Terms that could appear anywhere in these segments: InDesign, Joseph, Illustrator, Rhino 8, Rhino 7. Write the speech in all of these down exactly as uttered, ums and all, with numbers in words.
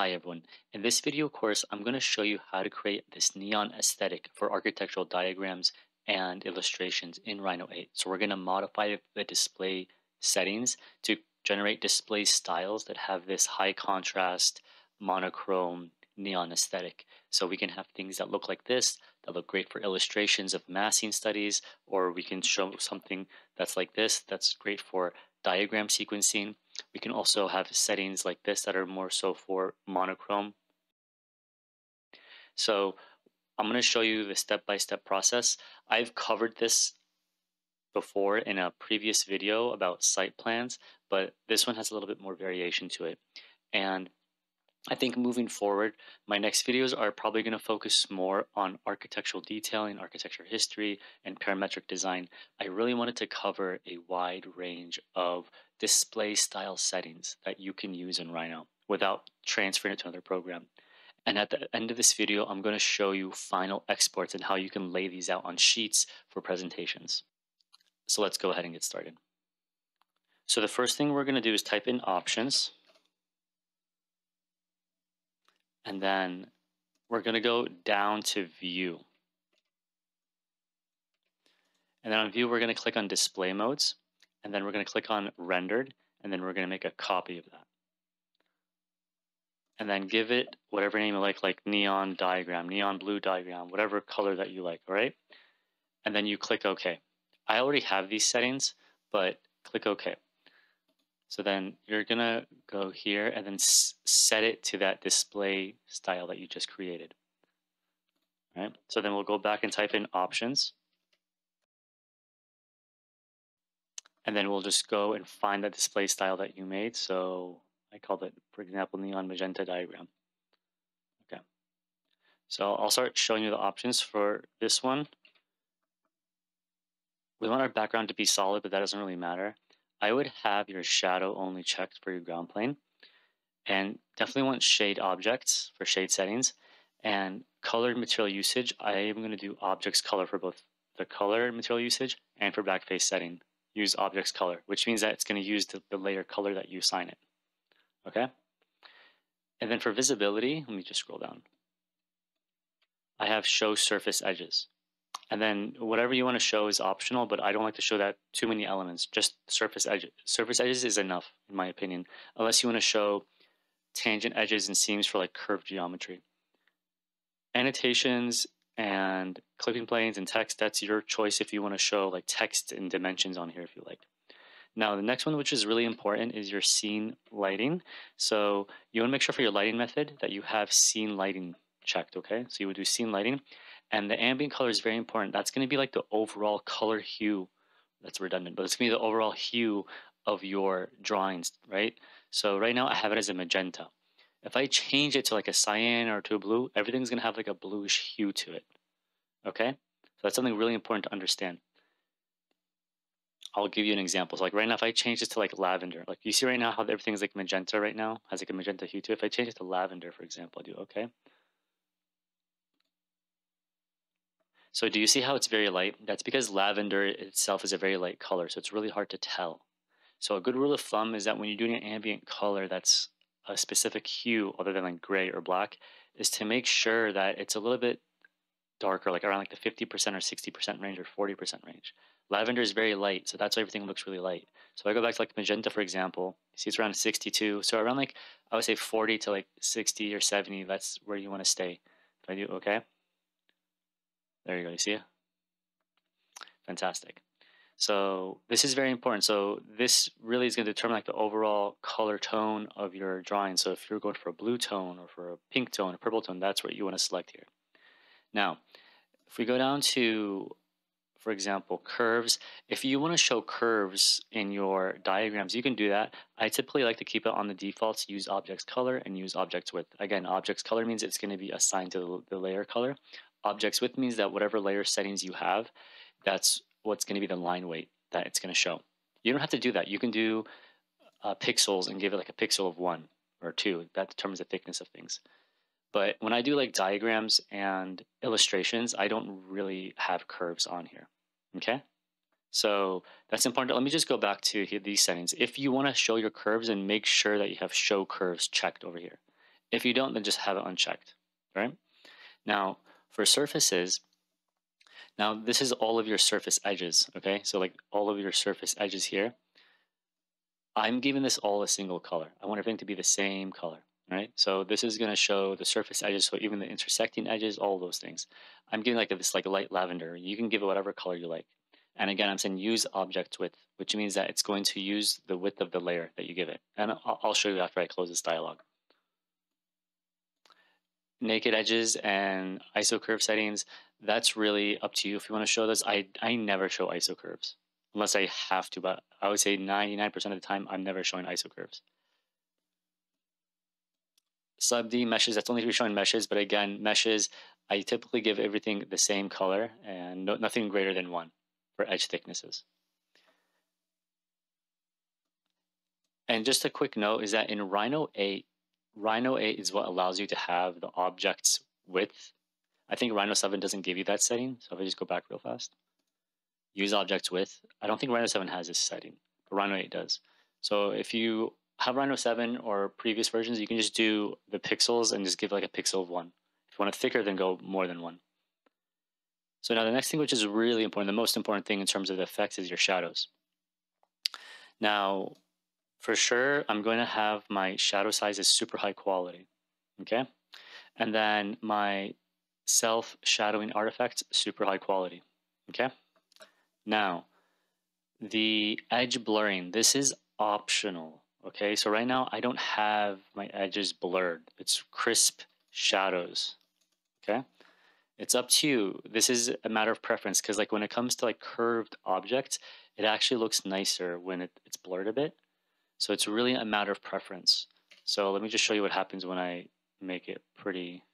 Hi everyone, in this video course I'm going to show you how to create this neon aesthetic for architectural diagrams and illustrations in Rhino eight. So we're going to modify the display settings to generate display styles that have this high contrast, monochrome, neon aesthetic. So we can have things that look like this, that look great for illustrations of massing studies, or we can show something that's like this, that's great for diagram sequencing. We can also have settings like this that are more so for monochrome. So I'm going to show you the step-by-step process. I've covered this before in a previous video about site plans, but this one has a little bit more variation to it. And I think moving forward, my next videos are probably going to focus more on architectural detailing, architecture history, and parametric design. I really wanted to cover a wide range of display style settings that you can use in Rhino without transferring it to another program. And at the end of this video, I'm going to show you final exports and how you can lay these out on sheets for presentations. So let's go ahead and get started. So the first thing we're going to do is type in options. And then we're going to go down to view. And then on view, we're going to click on display modes. And then we're going to click on rendered. And then we're going to make a copy of that. And then give it whatever name you like, like neon diagram, neon blue diagram, whatever color that you like, all right? And then you click OK. I already have these settings, but click OK. So then you're going to go here and then set it to that display style that you just created. All right? So then we'll go back and type in options. And then we'll just go and find that display style that you made. So I called it, for example, neon magenta diagram. Okay. So I'll start showing you the options for this one. We want our background to be solid, but that doesn't really matter. I would have your shadow only checked for your ground plane, and definitely want shade objects for shade settings, and color material usage. I am going to do objects color for both the color material usage and for backface setting. Use objects color, which means that it's going to use the, the layer color that you assign it. Okay. And then for visibility, let me just scroll down. I have show surface edges. And then whatever you want to show is optional, but I don't like to show that too many elements. Just surface edges. Surface edges is enough, in my opinion, unless you want to show tangent edges and seams for like curved geometry. Annotations and clipping planes and text, that's your choice if you want to show like text and dimensions on here if you like. Now, the next one, which is really important, is your scene lighting. So you want to make sure for your lighting method that you have scene lighting checked, okay? So you would do scene lighting. And the ambient color is very important. That's going to be like the overall color hue. That's redundant, but it's going to be the overall hue of your drawings, right? So right now I have it as a magenta. If I change it to like a cyan or to a blue, everything's going to have like a bluish hue to it, okay? So that's something really important to understand. I'll give you an example. So like right now, if I change this to like lavender, like you see right now how everything's like magenta right now, has like a magenta hue to it. If I change it to lavender, for example, I do okay. So do you see how it's very light? That's because lavender itself is a very light color, so it's really hard to tell. So a good rule of thumb is that when you're doing an ambient color that's a specific hue other than like gray or black, is to make sure that it's a little bit darker, like around like the fifty percent or sixty percent range or forty percent range. Lavender is very light, so that's why everything looks really light. So if I go back to like magenta, for example, you see it's around sixty-two. So around like, I would say forty to like sixty or seventy, that's where you want to stay. If I do okay. There you go, you see it? Fantastic. So this is very important. So this really is going to determine like the overall color tone of your drawing. So if you're going for a blue tone or for a pink tone, a purple tone, that's what you want to select here. Now, if we go down to, for example, curves, if you want to show curves in your diagrams, you can do that. I typically like to keep it on the defaults, use objects color and use objects width. Again, objects color means it's going to be assigned to the layer color. Objects width means that whatever layer settings you have, that's what's going to be the line weight that it's going to show. You don't have to do that. You can do uh, pixels and give it like a pixel of one or two. That determines the thickness of things. But when I do like diagrams and illustrations, I don't really have curves on here. Okay? So that's important. Let me just go back to these settings. If you want to show your curves, and make sure that you have show curves checked over here. If you don't, then just have it unchecked, right? Now, for surfaces, now this is all of your surface edges, okay? So like all of your surface edges here. I'm giving this all a single color. I want everything to be the same color, right? So this is going to show the surface edges, so even the intersecting edges, all those things. I'm giving like this like light lavender. You can give it whatever color you like. And again, I'm saying use object width, which means that it's going to use the width of the layer that you give it. And I'll show you after I close this dialog. Naked edges and I S O curve settings, that's really up to you if you want to show this. I, I never show I S O curves unless I have to, but I would say ninety-nine percent of the time, I'm never showing I S O curves. Sub D meshes, that's only if you're showing meshes, but again, meshes, I typically give everything the same color and no, nothing greater than one for edge thicknesses. And just a quick note is that in Rhino eight, Rhino eight is what allows you to have the object's width. I think Rhino seven doesn't give you that setting, so if I just go back real fast. Use objects width. I don't think Rhino seven has this setting, but Rhino eight does. So if you have Rhino seven or previous versions, you can just do the pixels and just give like a pixel of one. If you want it thicker, then go more than one. So now the next thing, which is really important, the most important thing in terms of the effects, is your shadows. Now, for sure, I'm going to have my shadow size is super high quality, okay? And then my self-shadowing artifacts, super high quality, okay? Now, the edge blurring, this is optional, okay? So right now, I don't have my edges blurred. It's crisp shadows, okay? It's up to you. This is a matter of preference, because like when it comes to like curved objects, it actually looks nicer when it, it's blurred a bit. So it's really a matter of preference. So let me just show you what happens when I make it pretty.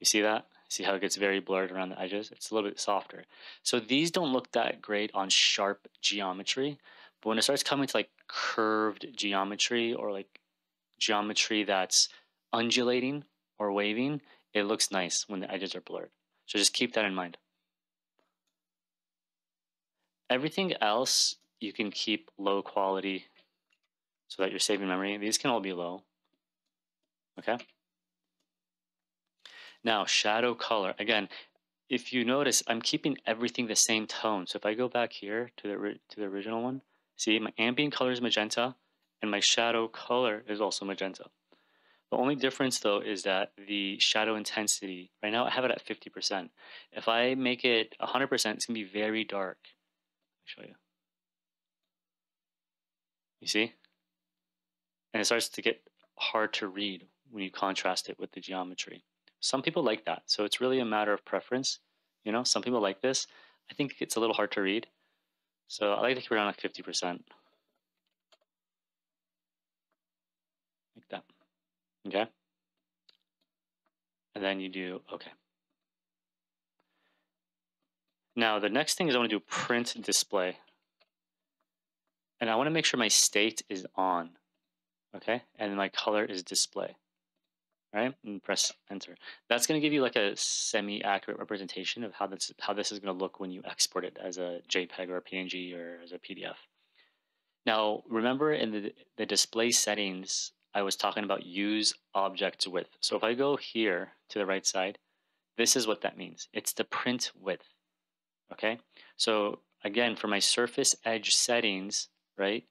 You see that? See how it gets very blurred around the edges? It's a little bit softer. So these don't look that great on sharp geometry, but when it starts coming to like curved geometry or like geometry that's undulating or waving, it looks nice when the edges are blurred. So just keep that in mind. Everything else you can keep low quality so that you're saving memory. These can all be low, okay? Now, shadow color. Again, if you notice, I'm keeping everything the same tone. So if I go back here to the, to the original one, see, my ambient color is magenta, and my shadow color is also magenta. The only difference, though, is that the shadow intensity, right now I have it at fifty percent. If I make it one hundred percent, it's going to be very dark. Let me show you. You see? And it starts to get hard to read when you contrast it with the geometry. Some people like that, so it's really a matter of preference. You know, some people like this. I think it's a little hard to read, so I like to keep it around like fifty percent. Like that, okay? And then you do, okay. Now, the next thing is I want to do print display. And I want to make sure my state is on, okay? And my color is display. Right, and press enter. That's going to give you like a semi-accurate representation of how this how this is going to look when you export it as a JPEG or a P N G or as a P D F. Now, remember in the the display settings, I was talking about use object width. So if I go here to the right side, this is what that means. It's the print width. Okay. So again, for my surface edge settings, right?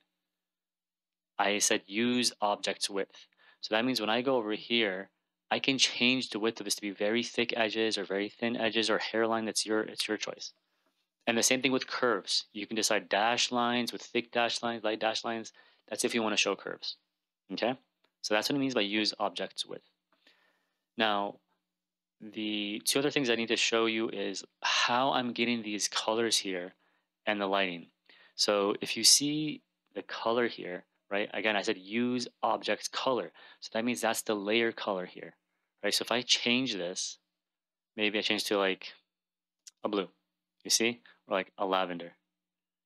I said use object width. So that means when I go over here, I can change the width of this to be very thick edges or very thin edges or hairline. That's your, it's your choice. And the same thing with curves. You can decide dash lines with thick dash lines, light dash lines. That's if you want to show curves, okay? So that's what it means by use objects width. Now, the two other things I need to show you is how I'm getting these colors here and the lighting. So if you see the color here, right? Again, I said use object color. So that means that's the layer color here, right? So if I change this, maybe I change to like a blue, you see? Or like a lavender,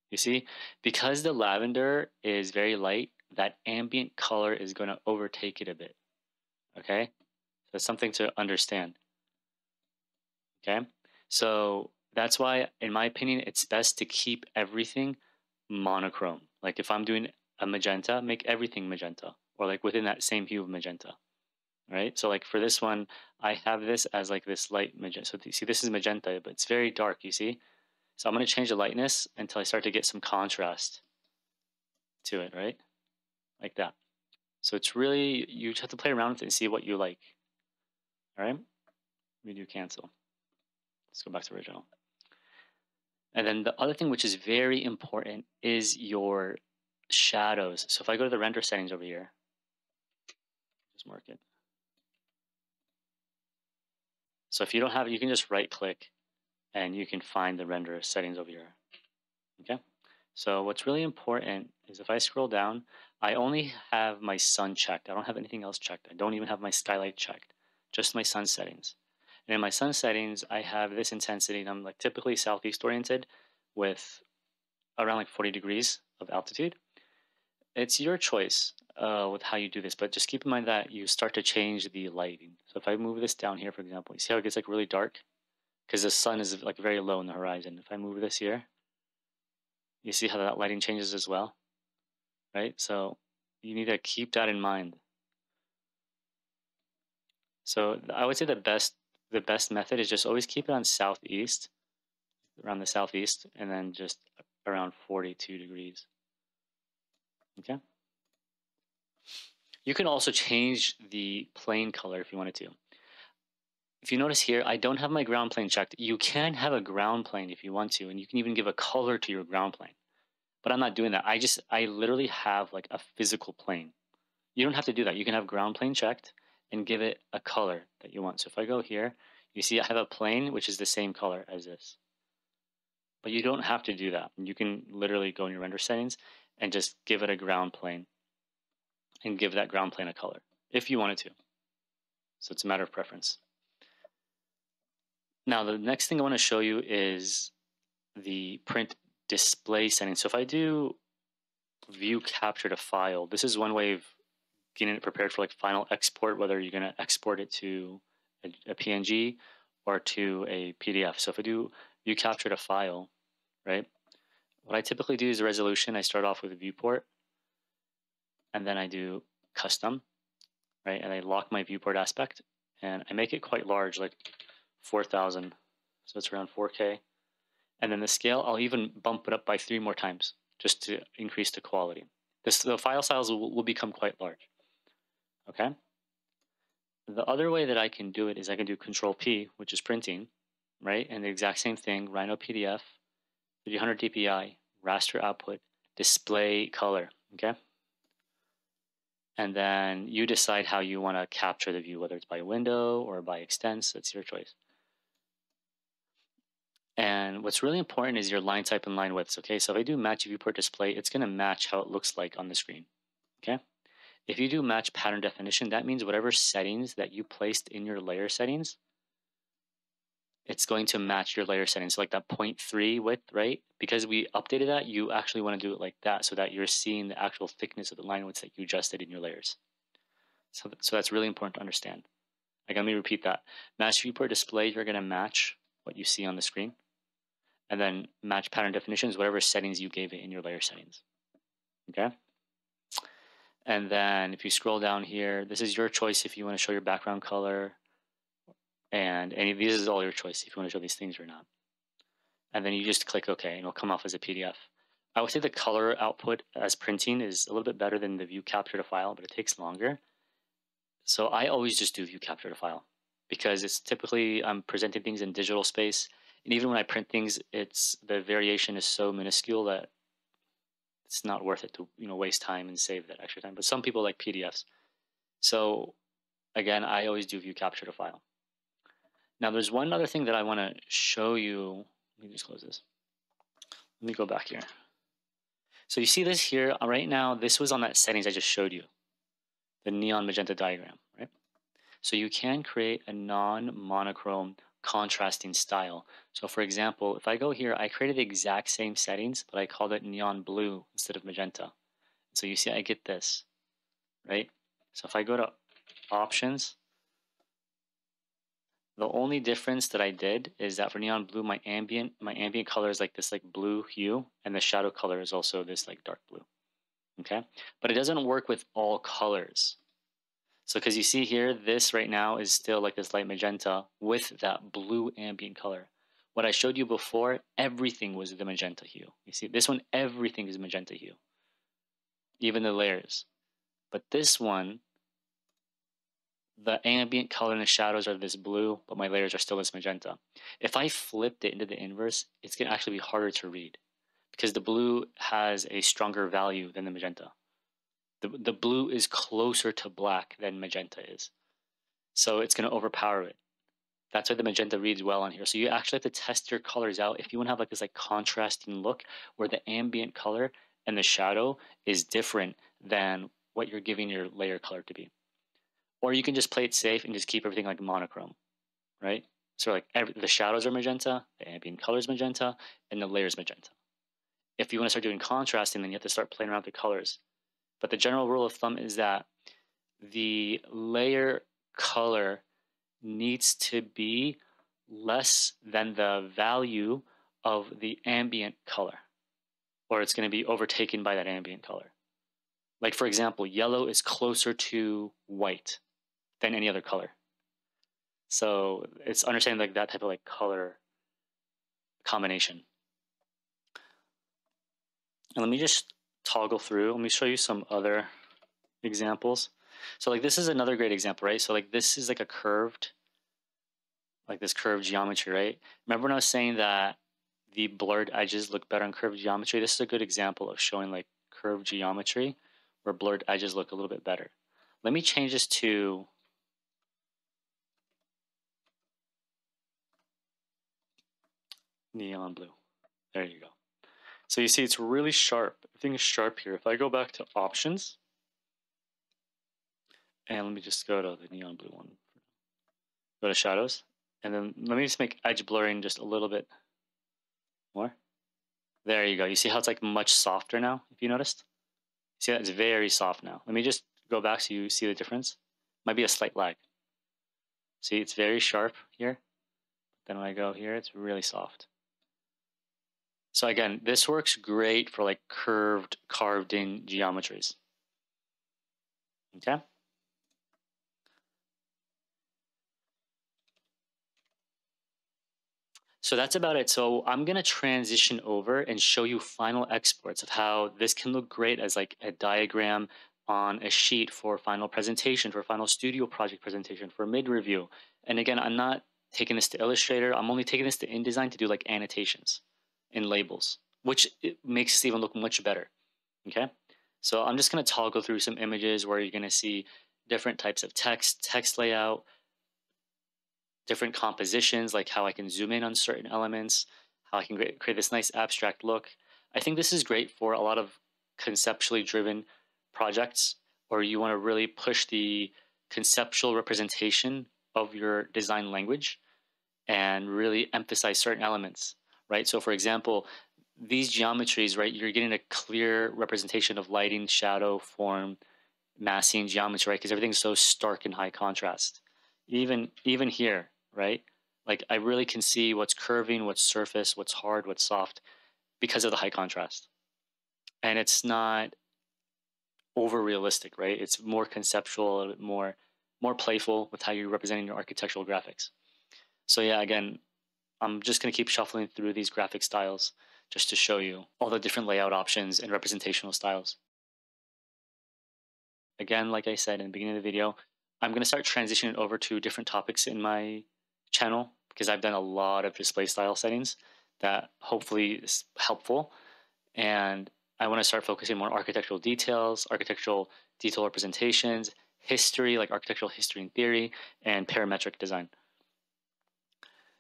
you see? Because the lavender is very light, that ambient color is going to overtake it a bit, okay? So that's something to understand, okay? So that's why, in my opinion, it's best to keep everything monochrome. Like if I'm doing a magenta, make everything magenta, or like within that same hue of magenta, right? So like for this one, I have this as like this light magenta. So you see, this is magenta, but it's very dark, you see? So I'm gonna change the lightness until I start to get some contrast to it, right? Like that. So it's really, you just have to play around with it and see what you like. All right, we do cancel. Let's go back to original. And then the other thing which is very important is your shadows. So if I go to the render settings over here, just mark it. So if you don't have it, you can just right click and you can find the render settings over here, okay? So what's really important is if I scroll down, I only have my sun checked. I don't have anything else checked. I don't even have my skylight checked, just my sun settings. And in my sun settings, I have this intensity, and I'm like typically southeast oriented with around like forty degrees of altitude. It's your choice uh, with how you do this, but just keep in mind that you start to change the lighting. So if I move this down here, for example, you see how it gets like really dark? Because the sun is like very low in the horizon. If I move this here, you see how that lighting changes as well, right? So you need to keep that in mind. So I would say the best the best method is just always keep it on southeast, around the southeast, and then just around forty-two degrees, okay? You can also change the plane color if you wanted to. If you notice here, I don't have my ground plane checked. You can have a ground plane if you want to, and you can even give a color to your ground plane. But I'm not doing that. I just, I literally have like a physical plane. You don't have to do that. You can have ground plane checked and give it a color that you want. So if I go here, you see I have a plane which is the same color as this. But you don't have to do that. You can literally go in your render settings and just give it a ground plane and give that ground plane a color if you wanted to. So it's a matter of preference. Now the next thing I want to show you is the print display settings. So if I do view capture to file, this is one way of getting it prepared for like final export, whether you're going to export it to a, a P N G or to a P D F. So if I do view capture to file, right, what I typically do is a resolution. I start off with a viewport and then I do custom, right, and I lock my viewport aspect and I make it quite large, like four thousand. So it's around four K. And then the scale, I'll even bump it up by three more times just to increase the quality. This, the file size will, will become quite large. Okay. The other way that I can do it is I can do Control P, which is printing, right? And the exact same thing, Rhino P D F, three hundred D P I, raster output, display color, okay? And then you decide how you want to capture the view, whether it's by window or by extents, it's your choice. And what's really important is your line type and line widths, okay? So if I do match viewport display, it's going to match how it looks like on the screen, okay? If you do match pattern definition, that means whatever settings that you placed in your layer settings, it's going to match your layer settings. So like that zero point three width, right? Because we updated that, you actually want to do it like that so that you're seeing the actual thickness of the line widths that you adjusted in your layers. So, so that's really important to understand. Like, let me repeat that. Match viewport display, you're going to match what you see on the screen. And then match pattern definitions, whatever settings you gave it in your layer settings, okay? And then if you scroll down here, this is your choice if you want to show your background color. And any of these is all your choice if you want to show these things or not. And then you just click OK and it'll come off as a P D F. I would say the color output as printing is a little bit better than the view capture to file, but it takes longer. So I always just do view capture to file because it's typically I'm presenting things in digital space. And even when I print things, it's the variation is so minuscule that it's not worth it to, you know, waste time and save that extra time. But some people like P D Fs. So again, I always do view capture to file. Now there's one other thing that I want to show you. Let me just close this. Let me go back here. So you see this here right now, this was on that settings I just showed you, the neon magenta diagram, right? So you can create a non-monochrome contrasting style. So for example, if I go here, I created the exact same settings, but I called it neon blue instead of magenta. So you see, I get this, right? So if I go to options, the only difference that I did is that for neon blue, my ambient, my ambient color is like this like blue hue, and the shadow color is also this like dark blue, okay? But it doesn't work with all colors. So because you see here, this right now is still like this light magenta with that blue ambient color. What I showed you before, everything was the magenta hue. You see, this one, everything is magenta hue, even the layers. But this one, the ambient color and the shadows are this blue, but my layers are still this magenta. If I flipped it into the inverse, it's going to actually be harder to read because the blue has a stronger value than the magenta. The, the blue is closer to black than magenta is. So it's going to overpower it. That's why the magenta reads well on here. So you actually have to test your colors out. If you want to have like this like contrasting look where the ambient color and the shadow is different than what you're giving your layer color to be. Or you can just play it safe and just keep everything like monochrome, right? So like every, the shadows are magenta, the ambient color is magenta, and the layers magenta. If you want to start doing contrasting, then you have to start playing around with the colors. But the general rule of thumb is that the layer color needs to be less than the value of the ambient color, or it's going to be overtaken by that ambient color. Like for example, yellow is closer to white than any other color. So it's understanding like that type of like color combination. And let me just toggle through. Let me show you some other examples. So like this is another great example, right? So like this is like a curved, like this curved geometry, right? Remember when I was saying that the blurred edges look better on curved geometry? This is a good example of showing like curved geometry where blurred edges look a little bit better. Let me change this to neon blue. There you go. So you see it's really sharp. Everything is sharp here. If I go back to options, and let me just go to the neon blue one, go to shadows, and then let me just make edge blurring just a little bit more. There you go. You see how it's like much softer now, if you noticed? See that it's very soft now. Let me just go back so you see the difference. Might be a slight lag. See, it's very sharp here. Then when I go here, it's really soft. So again, this works great for like curved, carved in geometries. Okay. So that's about it. So I'm going to transition over and show you final exports of how this can look great as like a diagram on a sheet for final presentation, for final studio project presentation, for mid-review. And again, I'm not taking this to Illustrator. I'm only taking this to InDesign to do like annotations and labels, which it makes this even look much better. Okay. So I'm just going to toggle through some images where you're going to see different types of text, text layout, different compositions, like how I can zoom in on certain elements, how I can create this nice abstract look. I think this is great for a lot of conceptually driven projects, or you want to really push the conceptual representation of your design language and really emphasize certain elements, right? So for example, these geometries, right, you're getting a clear representation of lighting, shadow, form, massing, geometry, right? Because everything's so stark and high contrast. Even, even here, right? Like I really can see what's curving, what's surface, what's hard, what's soft because of the high contrast. And it's not over realistic, right? It's more conceptual, a little bit more, more playful with how you're representing your architectural graphics. So yeah, again, I'm just going to keep shuffling through these graphic styles just to show you all the different layout options and representational styles. Again, like I said in the beginning of the video, I'm going to start transitioning over to different topics in my channel because I've done a lot of display style settings that hopefully is helpful. And I want to start focusing more on architectural details, architectural detail representations, history, like architectural history and theory, and parametric design.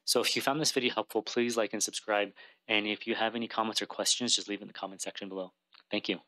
So if you found this video helpful, please like and subscribe. And if you have any comments or questions, just leave it in the comment section below. Thank you.